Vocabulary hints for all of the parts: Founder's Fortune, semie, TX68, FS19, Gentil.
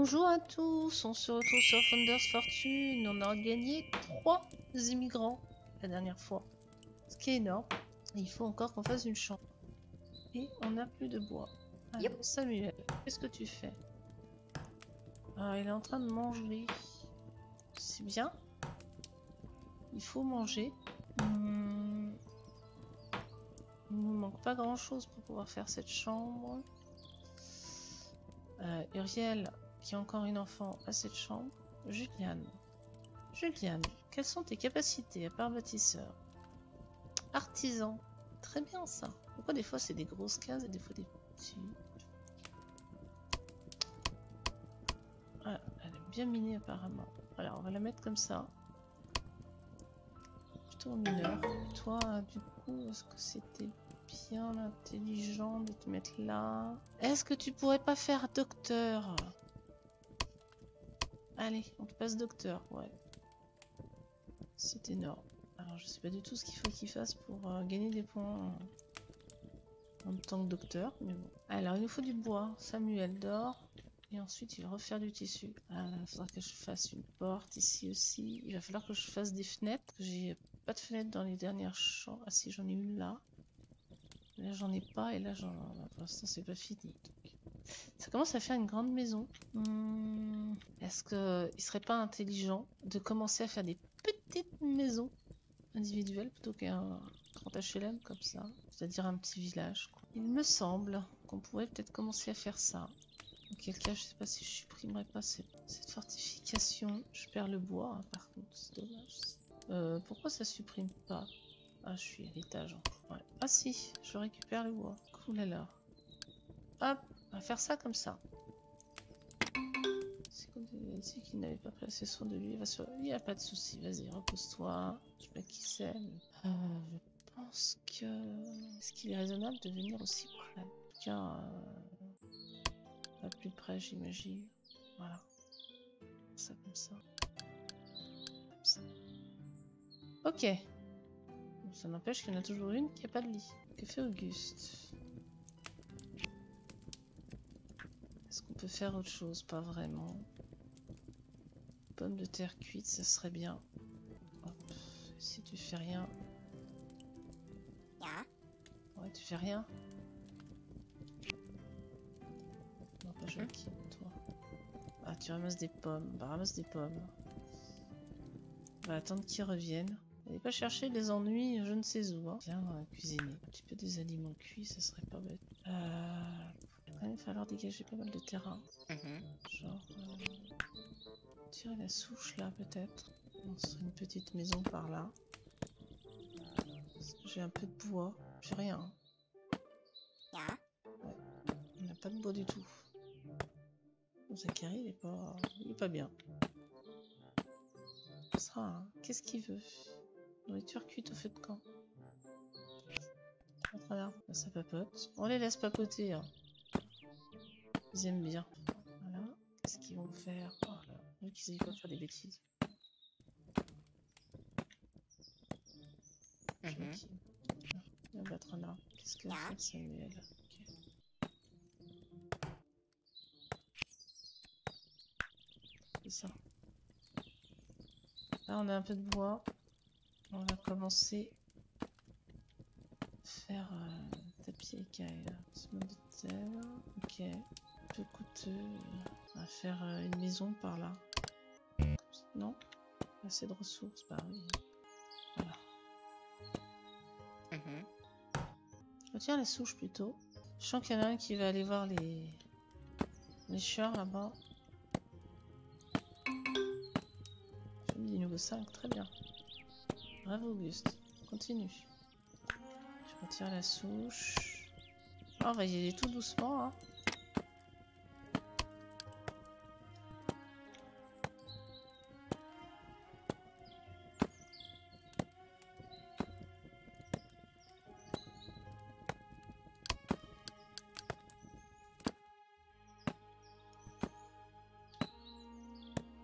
Bonjour à tous, on se retrouve sur Founder's Fortune. On a gagné 3 immigrants la dernière fois, ce qui est énorme. Et il faut encore qu'on fasse une chambre. Et on n'a plus de bois. Alors, yep. Samuel, qu'est-ce que tu fais? Alors, il est en train de manger. C'est bien. Il faut manger. Il ne nous manque pas grand-chose pour pouvoir faire cette chambre. Uriel, qui est encore une enfant, a cette chambre. Juliane, quelles sont tes capacités à part bâtisseur? Artisan. Très bien ça. Pourquoi des fois c'est des grosses cases et des fois des petits? Ah, elle est bien minée apparemment. Alors on va la mettre comme ça. Plutôt mineur. Toi du coup, est-ce que c'était bien intelligent de te mettre là? Est-ce que tu pourrais pas faire docteur? Allez, on te passe docteur, ouais. C'est énorme. Alors je sais pas du tout ce qu'il faut qu'il fasse pour gagner des points en tant que docteur, mais bon. Alors il nous faut du bois, Samuel dort, et ensuite il va refaire du tissu. Il faudra que je fasse une porte ici aussi, il va falloir que je fasse des fenêtres, j'ai pas de fenêtres dans les dernières chambres. Ah si, j'en ai une là, là j'en ai pas, et là j'en... Pour l'instant c'est pas fini. Donc. Ça commence à faire une grande maison. Est-ce qu'il serait pas intelligent de commencer à faire des petites maisons individuel plutôt qu'un grand HLM comme ça, c'est-à-dire un petit village. Il me semble qu'on pourrait peut-être commencer à faire ça. Auquel cas, je sais pas si je supprimerai pas cette fortification. Je perds le bois, hein, par contre, c'est dommage. Pourquoi ça supprime pas? Ah, je suis à l'étage. Hein. Ouais. Ah si, je récupère le bois. Cool alors. Hop, on va faire ça comme ça. C'est qu'il n'avait pas placé soin de lui. Il n'y a pas de souci. Vas-y, repose-toi. Je sais pas qui c'est. Mais... je pense que... Est-ce qu'il est raisonnable de venir aussi près? En tout cas, pas plus près, j'imagine. Voilà. Ça comme ça. Comme ça. Ok. Donc, ça n'empêche qu'il y en a toujours une qui n'a pas de lit. Que fait Auguste? Est-ce qu'on peut faire autre chose? Pas vraiment. Pomme de terre cuite, ça serait bien. Hop, si tu fais rien. Ouais, tu fais rien. Non, pas je qui, toi. Ah, tu ramasses des pommes. Bah, ramasse des pommes. On va attendre qu'ils reviennent. N'allez pas chercher des ennuis, je ne sais où. Hein. Viens, on va cuisiner. Un petit peu des aliments cuits, ça serait pas bête. Il va quand même falloir dégager pas mal de terrain. Genre... tirer la souche là peut-être. On serait une petite maison par là. J'ai un peu de bois. J'ai rien. Ouais. On n'a pas de bois du tout. Zachary il est pas bien. Ce sera hein. Qu'est-ce qu'il veut? Nourriture cuite au feu de camp. Voilà. Ça papote. On les laisse papoter. Hein. Ils aiment bien. Voilà. Qu'est-ce qu'ils vont faire? Qu'ils aient pas faire des bêtises. On va battre un arbre. Qu'est-ce que fait Samuel? C'est ça. Là on a un peu de bois. On va commencer à faire tapis écaille. Semence de terre. Ok. Un peu coûteux. On va faire une maison par là. Non, assez de ressources, bah oui. Voilà. Tiens, la souche plutôt. Je sens qu'il y en a un qui va aller voir les chiens là-bas. Je me dis niveau 5, très bien. Bravo Auguste, continue. Je retire la souche. Oh, on va y aller tout doucement, hein.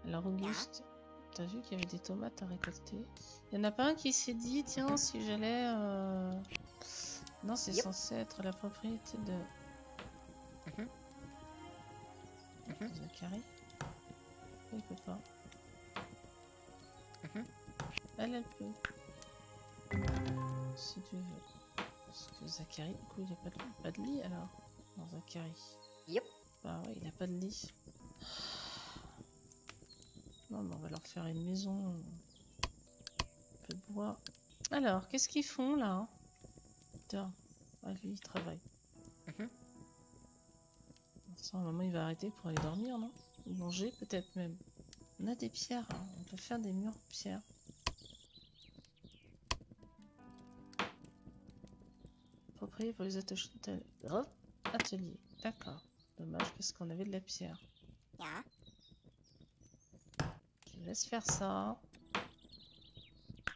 Alors Auguste, t'as vu qu'il y avait des tomates à récolter. Il n'y en a pas un qui s'est dit, tiens, si j'allais... Non, c'est censé être la propriété de... Zachary. peut pas. Elle, elle peut. Si tu veux. Parce que Zachary, du coup, il a pas de lit alors. Non, Zachary. Yep. Bah ouais, il a pas de lit. Non, mais on va leur faire une maison. Un peu de bois. Alors, qu'est-ce qu'ils font là? Putain. Ah, lui, il travaille. À un moment, il va arrêter pour aller dormir, non? Ou manger, peut-être même. On a des pierres, hein. On peut faire des murs de pierre. Approprié pour les ateliers. D'accord. Dommage parce qu'on avait de la pierre. Je laisse faire ça.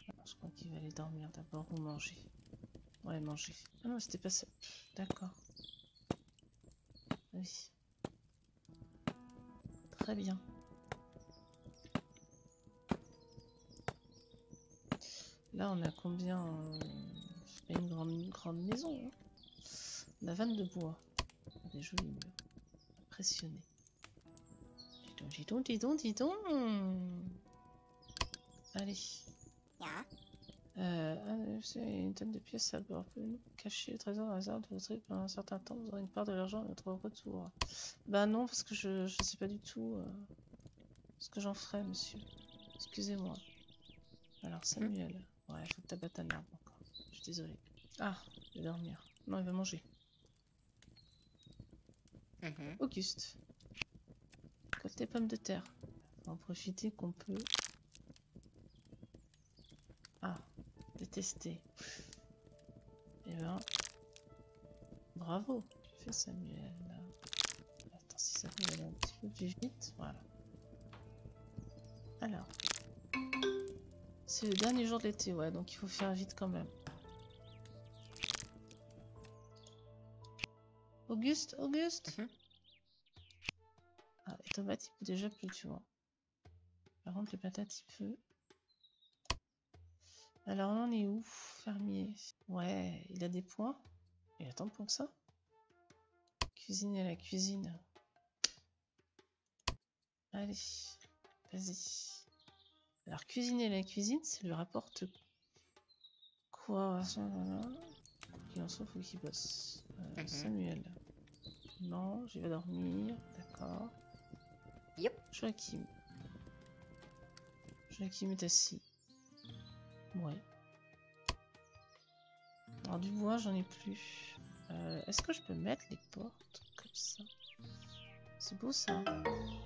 Alors, je crois qu'il va aller dormir d'abord ou manger. Ouais, manger. Ah non, c'était pas ça. D'accord. Oui. Très bien. Là, on a combien? C'est pas une grande maison. Hein, on a 22 bois. Des jolis murs. Impressionné. Dis donc. Allez. C'est une tonne de pièces à bord. Pouvez-nous cacher le trésor dans la salle de votre trip pendant un certain temps? Vous aurez une part de l'argent à notre retour. Bah non, parce que je sais pas du tout ce que j'en ferai, monsieur. Excusez-moi. Alors, Samuel. Ouais, faut que t'abattes un arbre encore. Je suis désolée. Ah, il va dormir. Non, il va manger. Auguste. Côté pommes de terre. Faut en profiter qu'on peut. Ah. Détester. Et ben, bravo, tu fais Samuel. Attends, si ça peut aller un petit peu plus vite, voilà. Alors, c'est le dernier jour de l'été, ouais, donc il faut faire vite quand même. Auguste. Ah, les tomates il peut déjà plus, tu vois. Par contre, les patates il peut. Alors on en est où, fermier? Ouais, il a des points. Il attend pour ça. Cuisine à la cuisine. Allez, vas-y. Alors cuisine à la cuisine, ça lui rapporte quoi? Qu'il en soit, faut qu'il bosse. Samuel. Non, je vais dormir. D'accord. Yep. Joachim est assis. Ouais. Alors du bois, j'en ai plus. Est-ce que je peux mettre les portes comme ça? C'est beau ça.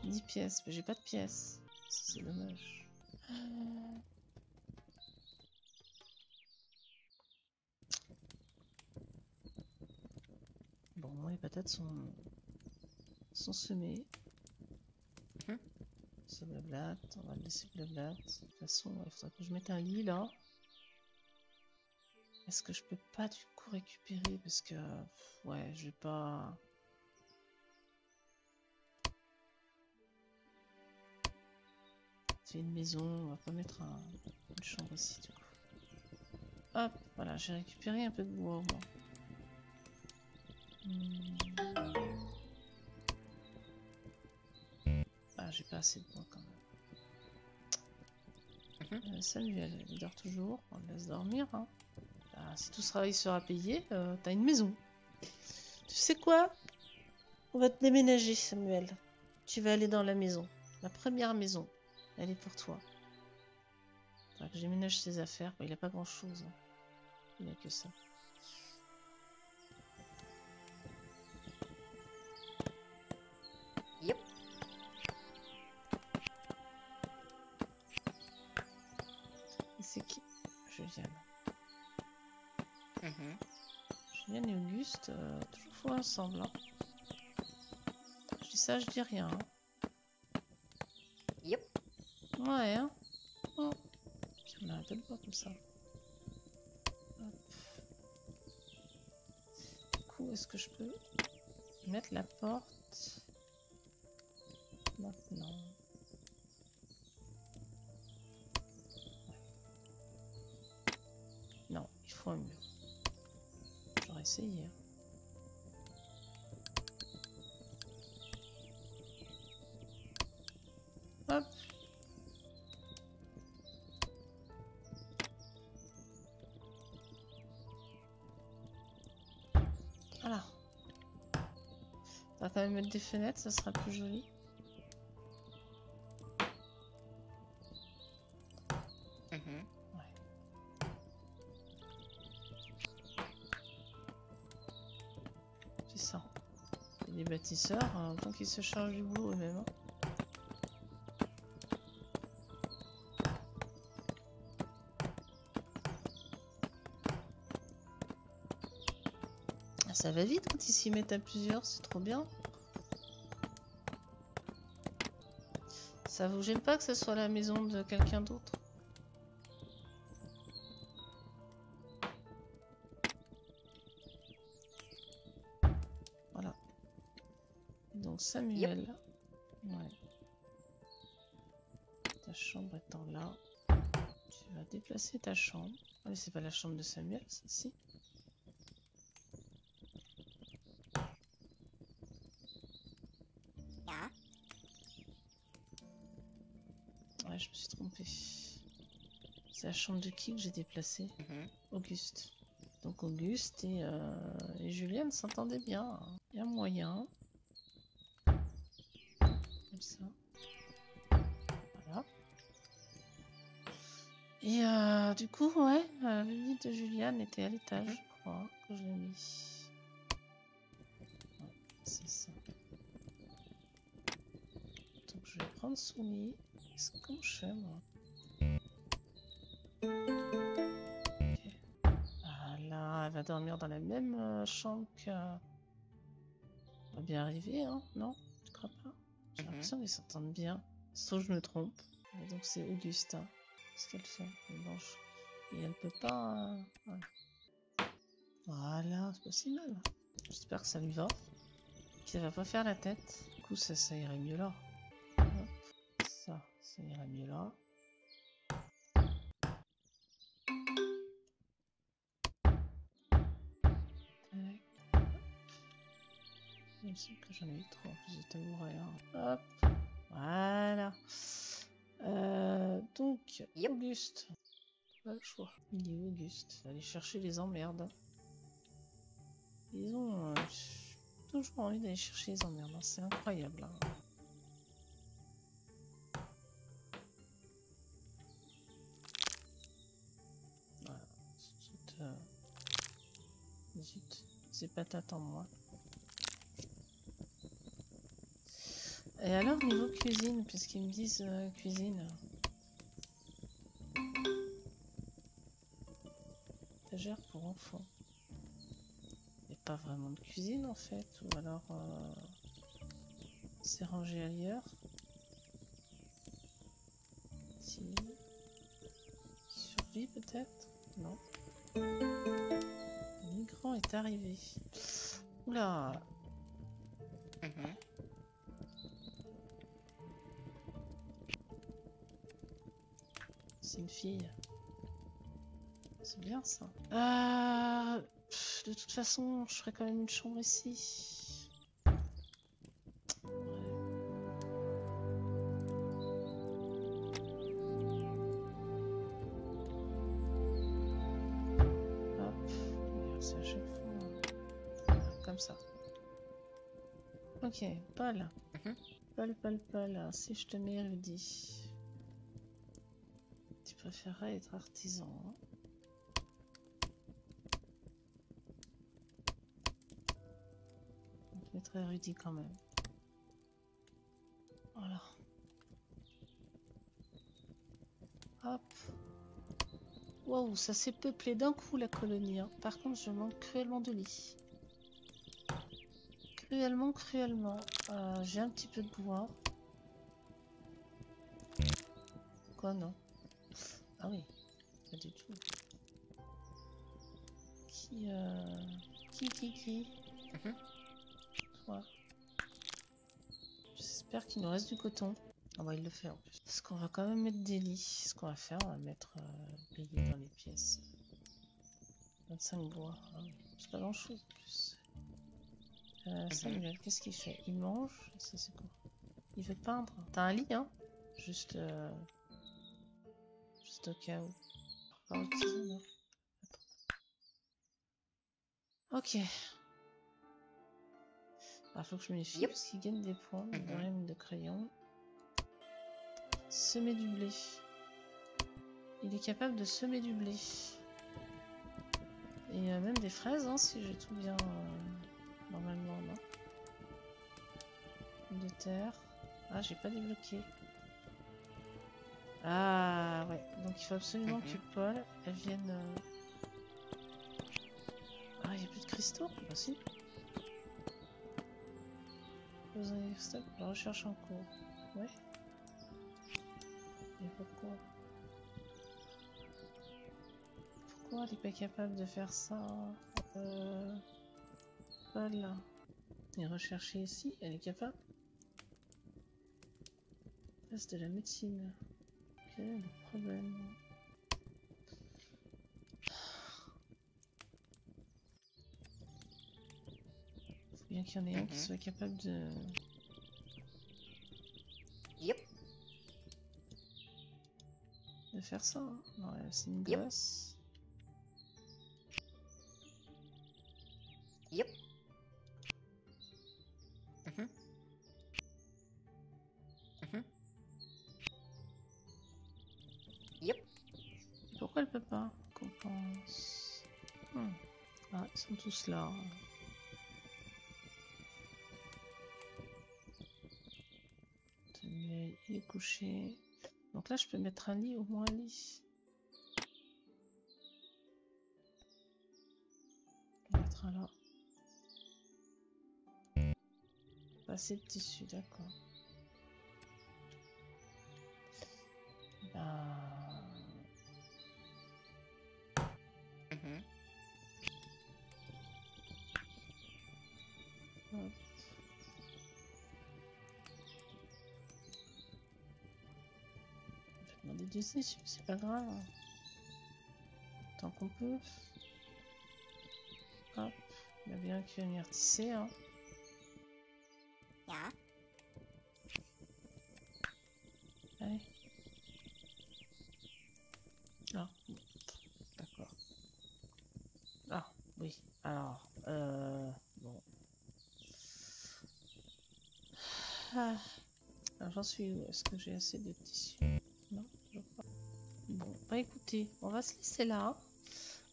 10 pièces, mais j'ai pas de pièces. C'est dommage. Bon, les patates sont semées. Ça blablate, on va le laisser blablate. De toute façon, il faudra que je mette un lit là. Est-ce que je peux pas du coup récupérer? Parce que, ouais, je vais pas... C'est une maison, on va pas mettre une chambre ici du coup. Hop, voilà, j'ai récupéré un peu de bois au moins. Ah, j'ai pas assez de bois quand même. Samuel, il dort toujours, on le laisse dormir. Hein. Bah, si tout ce travail sera payé, t'as une maison. Tu sais quoi? On va te déménager, Samuel. Tu vas aller dans la maison. La première maison, elle est pour toi. Faudra que je déménage ses affaires. Bon, il a pas grand chose. Hein. Il a que ça. C'est qui? Juliane et Auguste, toujours fois ensemble. Hein. Je dis ça, je dis rien. Hein. Ouais. Hein. Oh. Puis on a un peu de bois comme ça. Hop. Du coup, est-ce que je peux mettre la porte maintenant? Non, il faut un mur. J'aurais essayé. Hop, On va quand même mettre des fenêtres, ça sera plus joli. Les bâtisseurs, tant qu'ils se chargent du boulot eux-mêmes. Hein. Ah, ça va vite quand ils s'y mettent à plusieurs, c'est trop bien. Ça vous gêne pas que ce soit la maison de quelqu'un d'autre? Samuel, yep. Ouais. Ta chambre étant là, tu vas déplacer ta chambre. Ah, mais c'est pas la chambre de Samuel, ça, si. Ouais, je me suis trompée. C'est la chambre de qui que j'ai déplacée? Auguste. Donc Auguste et Julienne s'entendaient bien. Il y a moyen. Ça. Voilà. Et du coup, ouais, le lit de Juliane était à l'étage, je crois, que je l'ai mis. Ouais, c'est ça. Donc je vais prendre son lit. Qu'est-ce que je fais, moi? Okay. Voilà, elle va dormir dans la même chambre que... On va bien arriver, hein? Non? Tu crois pas? J'ai l'impression qu'ils s'entendent bien, sauf que je me trompe. Et donc c'est Augusta, hein. Parce qu'elle fait une blanche. Et elle peut pas... Ouais. Voilà, c'est pas si mal. J'espère que ça lui va. Ça va pas faire la tête. Du coup ça irait mieux là. Hop. Ça irait mieux là. Il me semble que j'en ai eu trop, en plus de tabouret. Hop, voilà. Donc, Auguste. Pas le choix. Il est Auguste. Aller chercher les emmerdes. Ils ont toujours envie d'aller chercher les emmerdes. C'est incroyable. Hein. Voilà. Zut, ces patates en moi. Et alors niveau cuisine, puisqu'ils me disent cuisine. Étagère pour enfants. Il n'y a pas vraiment de cuisine en fait, ou alors c'est rangé ailleurs. Si. Survie peut-être? Non. Le migrant est arrivé. Oula. C'est une fille. C'est bien ça. De toute façon, je ferai quand même une chambre ici. Ouais. Hop. C'est à chaque fois. Comme ça. Ok, Paul. Paul. Si je te mets érudit. Je préférerais être artisan. Hein. Je mettrais érudit quand même. Voilà. Hop. Waouh, ça s'est peuplé d'un coup la colonie. Hein. Par contre, je manque cruellement de lits. Cruellement. J'ai un petit peu de bois. Quoi, non? Ah oui, pas du tout. Qui Toi. J'espère qu'il nous reste du coton. Ah bah il le fait en plus. Parce qu'on va quand même mettre des lits. Ce qu'on va faire, on va mettre des lits dans les pièces. 25 bois. Hein. C'est pas grand chose en plus. Samuel, qu'est-ce qu'il fait? Il mange? Ça c'est quoi? Il veut peindre. T'as un lit, hein? Juste... au cas où. Ok. Alors faut que je me méfie parce qu'ils gagnent des points. Dans la mine de crayon. Semer du blé. Il est capable de semer du blé. Et même des fraises, hein, si j'ai tout bien normalement, non. De terre. Ah, j'ai pas débloqué. Ah ouais, donc il faut absolument que Paul elle vienne. Ah, il n'y a plus de cristaux. Ah si. Besoin de cristaux pour la recherche en cours. Ouais. Mais pourquoi? Pourquoi elle n'est pas capable de faire ça? Paul là. Et rechercher ici, elle est capable. Place de la médecine. Quel est le problème? Il faut bien qu'il y en ait un qui soit capable de... de faire ça. Hein. Ouais, c'est une gosse. Pourquoi elle peut pas? Qu'on pense. Ah, ils sont tous là. Tenez, il est couché. Donc là, je peux mettre un lit, au moins un lit. On va mettre un là. Pas assez de tissu, d'accord. C'est pas grave. Tant qu'on peut. Hop, il y a bien qui va venir tisser. Hein. Allez. Ah, d'accord. Ah, oui. Alors, bon. Ah. Alors, j'en suis où? Est-ce que j'ai assez de tissu? Non, je crois. Bon, bah écoutez, on va se laisser là.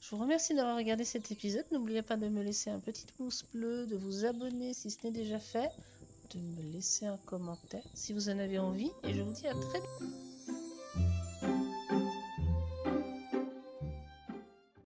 Je vous remercie d'avoir regardé cet épisode. N'oubliez pas de me laisser un petit pouce bleu, de vous abonner si ce n'est déjà fait, de me laisser un commentaire si vous en avez envie. Et je vous dis à très bientôt.